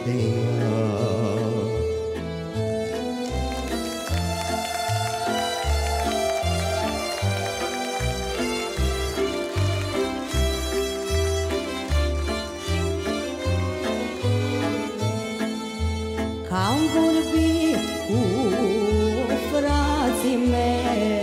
Ca-am vorbit cu frații mei,